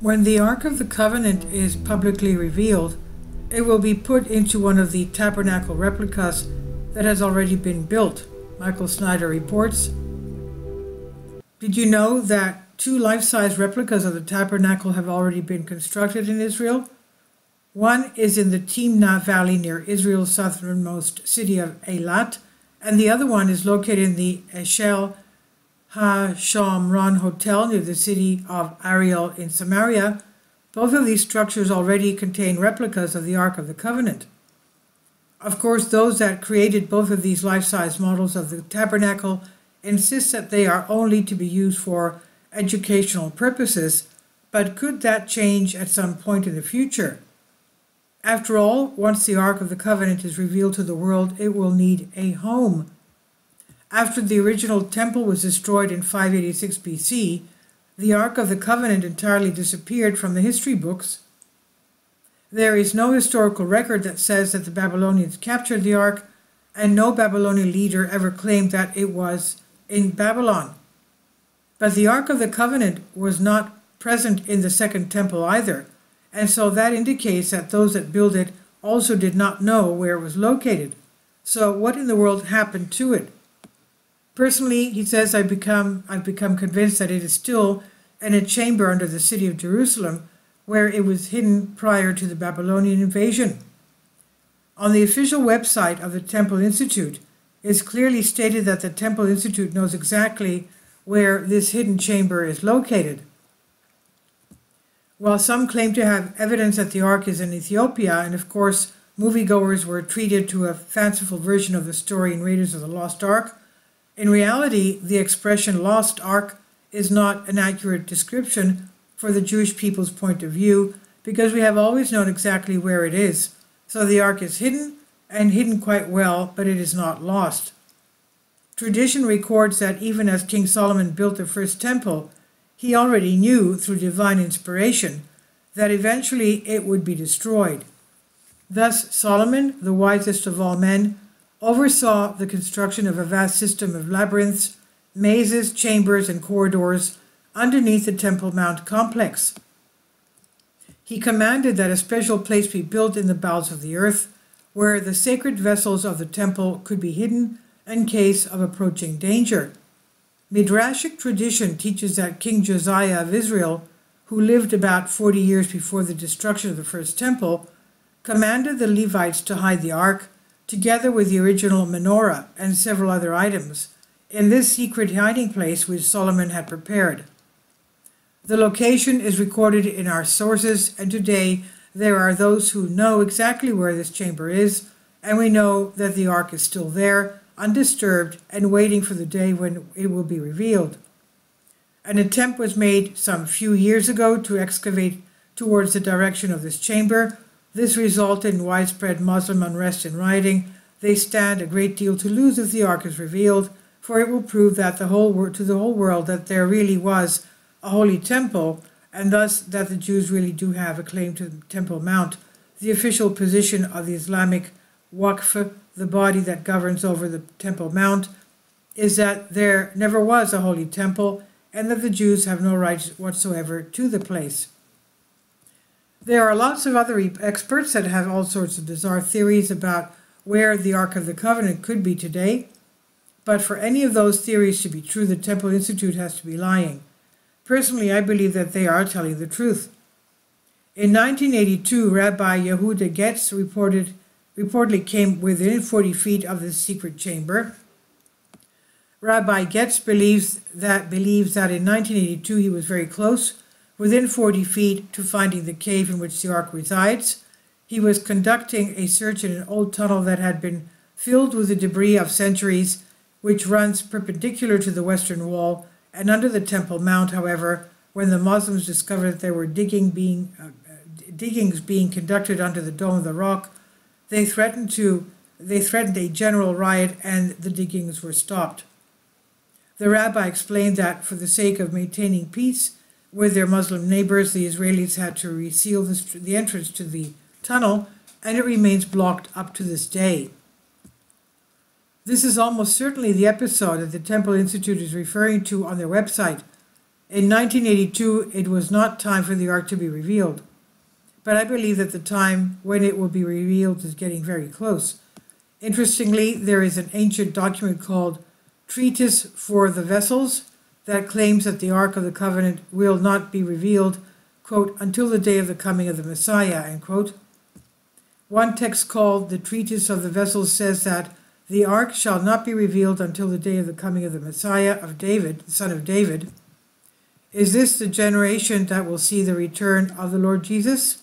When the Ark of the Covenant is publicly revealed, it will be put into one of the tabernacle replicas that has already been built, Michael Snyder reports. Did you know that 2 life-size replicas of the tabernacle have already been constructed in Israel? One is in the Timna Valley near Israel's southernmost city of Eilat, and the other one is located in the Eshel HaShomron Hotel near the city of Ariel in Samaria. Both of these structures already contain replicas of the Ark of the Covenant. Of course, those that created both of these life-size models of the tabernacle insists that they are only to be used for educational purposes, but could that change at some point in the future? After all, once the Ark of the Covenant is revealed to the world, it will need a home. After the original temple was destroyed in 586 BC, the Ark of the Covenant entirely disappeared from the history books. There is no historical record that says that the Babylonians captured the Ark, and no Babylonian leader ever claimed that it was in Babylon. But the Ark of the Covenant was not present in the Second Temple either, and so that indicates that those that built it also did not know where it was located. So what in the world happened to it? Personally, he says, I've become convinced that it is still in a chamber under the city of Jerusalem, where it was hidden prior to the Babylonian invasion. On the official website of the Temple Institute, it's clearly stated that the Temple Institute knows exactly where this hidden chamber is located. While some claim to have evidence that the Ark is in Ethiopia, and of course moviegoers were treated to a fanciful version of the story in Raiders of the Lost Ark, in reality the expression Lost Ark is not an accurate description for the Jewish people's point of view, because we have always known exactly where it is. So the Ark is hidden, and hidden quite well, but it is not lost. Tradition records that even as King Solomon built the first temple, he already knew through divine inspiration that eventually it would be destroyed. Thus Solomon, the wisest of all men, oversaw the construction of a vast system of labyrinths, mazes, chambers, and corridors underneath the Temple Mount complex. He commanded that a special place be built in the bowels of the earth, where the sacred vessels of the temple could be hidden in case of approaching danger. Midrashic tradition teaches that King Josiah of Israel, who lived about 40 years before the destruction of the first temple, commanded the Levites to hide the ark, together with the original menorah and several other items, in this secret hiding place which Solomon had prepared. The location is recorded in our sources, and today there are those who know exactly where this chamber is, and we know that the Ark is still there, undisturbed, and waiting for the day when it will be revealed. An attempt was made some few years ago to excavate towards the direction of this chamber. This resulted in widespread Muslim unrest and rioting. They stand a great deal to lose if the Ark is revealed, for it will prove that to the whole world that there really was a holy temple, and thus that the Jews really do have a claim to the Temple Mount, the official position of the Islamic Waqf, the body that governs over the Temple Mount, is that there never was a holy temple and that the Jews have no rights whatsoever to the place. There are lots of other experts that have all sorts of bizarre theories about where the Ark of the Covenant could be today, but for any of those theories to be true, the Temple Institute has to be lying. Personally, I believe that they are telling the truth. In 1982, Rabbi Yehuda Getz reportedly came within 40 feet of this secret chamber. Rabbi Getz believes that in 1982 he was very close, within 40 feet, to finding the cave in which the Ark resides. He was conducting a search in an old tunnel that had been filled with the debris of centuries, which runs perpendicular to the Western Wall and under the Temple Mount. However, when the Muslims discovered that there were diggings being conducted under the Dome of the Rock, they threatened a general riot, and the diggings were stopped. The rabbi explained that for the sake of maintaining peace with their Muslim neighbors, the Israelis had to reseal the entrance to the tunnel, and it remains blocked up to this day. This is almost certainly the episode that the Temple Institute is referring to on their website. In 1982, it was not time for the Ark to be revealed, but I believe that the time when it will be revealed is getting very close. Interestingly, there is an ancient document called Treatise for the Vessels that claims that the Ark of the Covenant will not be revealed, quote, until the day of the coming of the Messiah, end quote. One text called the Treatise of the Vessels says that the Ark shall not be revealed until the day of the coming of the Messiah of David, the son of David. Is this the generation that will see the return of the Lord Jesus?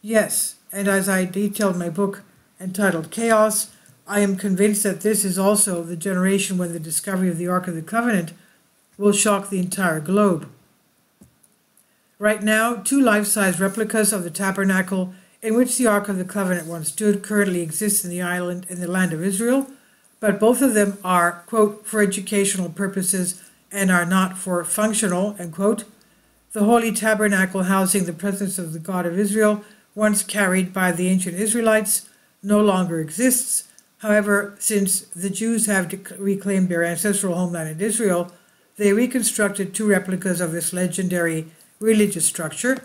Yes, and as I detailed in my book entitled Chaos, I am convinced that this is also the generation when the discovery of the Ark of the Covenant will shock the entire globe. Right now, two life-size replicas of the tabernacle in which the Ark of the Covenant once stood currently exist in the island in the land of Israel, but both of them are, quote, for educational purposes and are not for functional, end quote. The holy tabernacle housing the presence of the God of Israel, once carried by the ancient Israelites, no longer exists. However, since the Jews have reclaimed their ancestral homeland in Israel, they reconstructed two replicas of this legendary religious structure.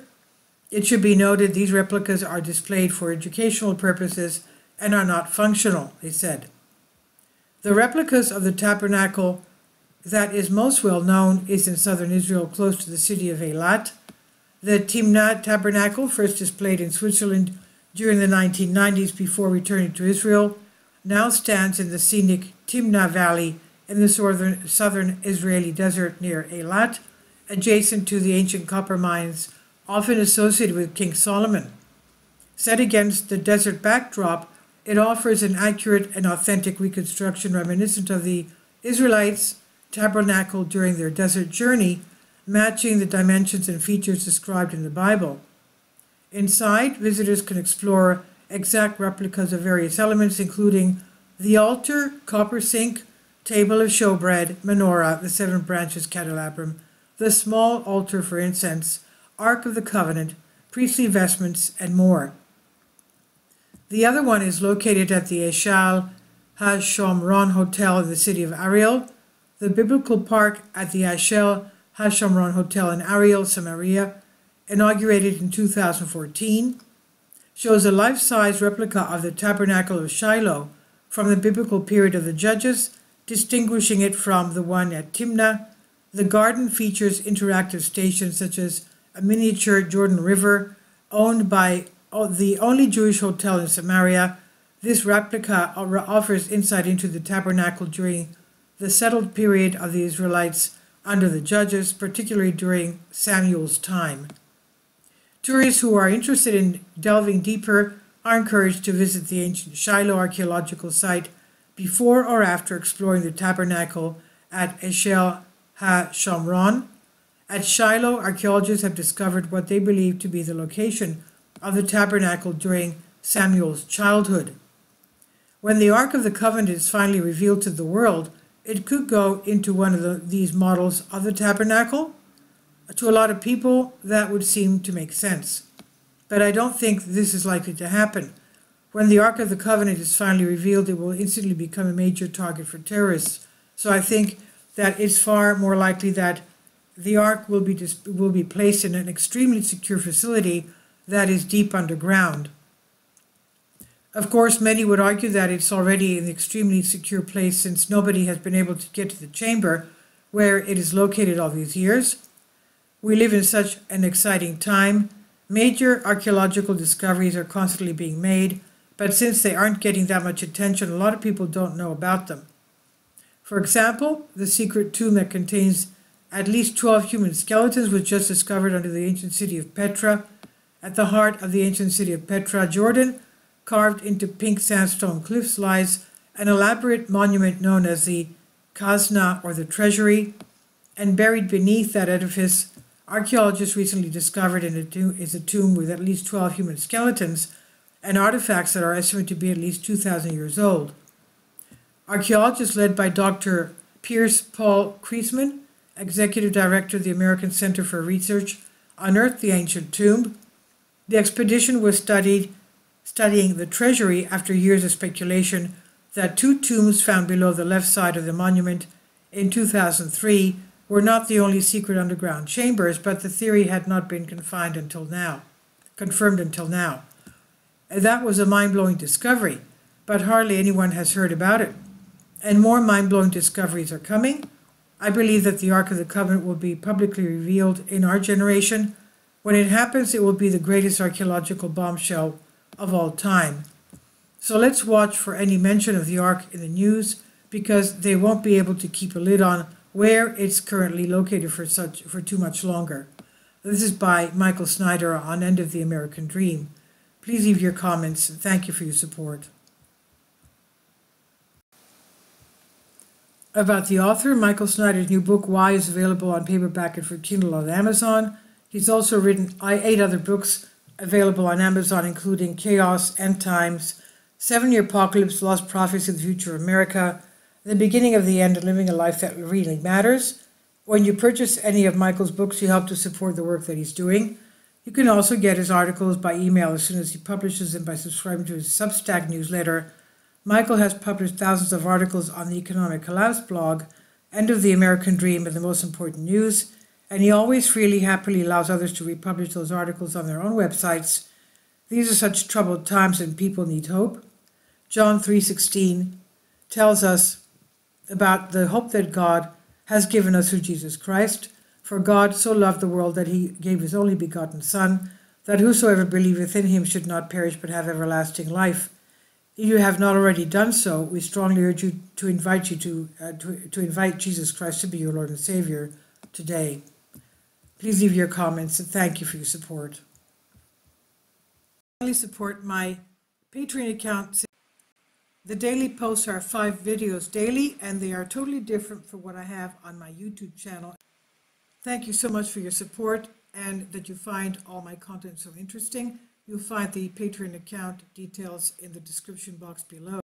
It should be noted these replicas are displayed for educational purposes and are not functional, they said. The replicas of the tabernacle that is most well known is in southern Israel, close to the city of Eilat. The Timna Tabernacle, first displayed in Switzerland during the 1990s before returning to Israel, now stands in the scenic Timna Valley in the southern Israeli desert near Eilat, adjacent to the ancient copper mines often associated with King Solomon. Set against the desert backdrop, it offers an accurate and authentic reconstruction reminiscent of the Israelites' tabernacle during their desert journey, matching the dimensions and features described in the Bible. Inside, visitors can explore exact replicas of various elements, including the altar, copper sink, table of showbread, menorah, the seven branches candelabrum, the small altar for incense, Ark of the Covenant, priestly vestments, and more. The other one is located at the Eshel HaShomron Hotel in the city of Ariel, the biblical park at the Eshel HaShomron Hotel in Ariel, Samaria, inaugurated in 2014, shows a life-size replica of the Tabernacle of Shiloh from the biblical period of the Judges, distinguishing it from the one at Timna. The garden features interactive stations such as a miniature Jordan River, owned by the only Jewish hotel in Samaria. This replica offers insight into the tabernacle during the settled period of the Israelites under the Judges, particularly during Samuel's time. Tourists who are interested in delving deeper are encouraged to visit the ancient Shiloh archaeological site before or after exploring the tabernacle at Eshel HaShomron. At Shiloh, archaeologists have discovered what they believe to be the location of the tabernacle during Samuel's childhood. When the Ark of the Covenant is finally revealed to the world, it could go into one of these models of the tabernacle. To a lot of people, that would seem to make sense. But I don't think this is likely to happen. When the Ark of the Covenant is finally revealed, it will instantly become a major target for terrorists. So I think that it's far more likely that the Ark will be placed in an extremely secure facility that is deep underground. Of course, many would argue that it's already an extremely secure place since nobody has been able to get to the chamber where it is located all these years. We live in such an exciting time. Major archaeological discoveries are constantly being made, but since they aren't getting that much attention, a lot of people don't know about them. For example, the secret tomb that contains at least 12 human skeletons was just discovered under the ancient city of Petra. At the heart of the ancient city of Petra, Jordan, carved into pink sandstone cliffs, lies an elaborate monument known as the Khazna, or the treasury, and buried beneath that edifice, archaeologists recently discovered is a tomb with at least 12 human skeletons and artifacts that are estimated to be at least 2,000 years old. Archaeologists led by Dr. Pierce Paul Kreisman, Executive Director of the American Center for Research, unearthed the ancient tomb. The expedition was studying the treasury after years of speculation that two tombs found below the left side of the monument in 2003 were not the only secret underground chambers, but the theory had not been confirmed until now. That was a mind-blowing discovery, but hardly anyone has heard about it. And more mind-blowing discoveries are coming. I believe that the Ark of the Covenant will be publicly revealed in our generation. When it happens, it will be the greatest archaeological bombshell of all time. So let's watch for any mention of the Ark in the news, because they won't be able to keep a lid on where it's currently located for too much longer. This is by Michael Snyder on End of the American Dream. Please leave your comments, and thank you for your support. About the author, Michael Snyder's new book, Why, is available on paperback and for Kindle on Amazon. He's also written 8 other books available on Amazon, including Chaos, End Times, 7-Year Apocalypse, Lost Prophets of the Future of America, The Beginning of the End, and Living a Life That Really Matters. When you purchase any of Michael's books, you help to support the work that he's doing. You can also get his articles by email as soon as he publishes them by subscribing to his Substack newsletter. Michael has published thousands of articles on the Economic Collapse blog, End of the American Dream, and the Most Important News, and he always freely, happily allows others to republish those articles on their own websites. These are such troubled times and people need hope. John 3:16 tells us about the hope that God has given us through Jesus Christ. For God so loved the world that he gave his only begotten Son, that whosoever believeth in him should not perish but have everlasting life. If you have not already done so, we strongly urge you to invite Jesus Christ to be your Lord and Savior today. Please leave your comments, and thank you for your support. Finally, support my Patreon account. The daily posts are 5 videos daily, and they are totally different from what I have on my YouTube channel. Thank you so much for your support and that you find all my content so interesting. You'll find the Patreon account details in the description box below.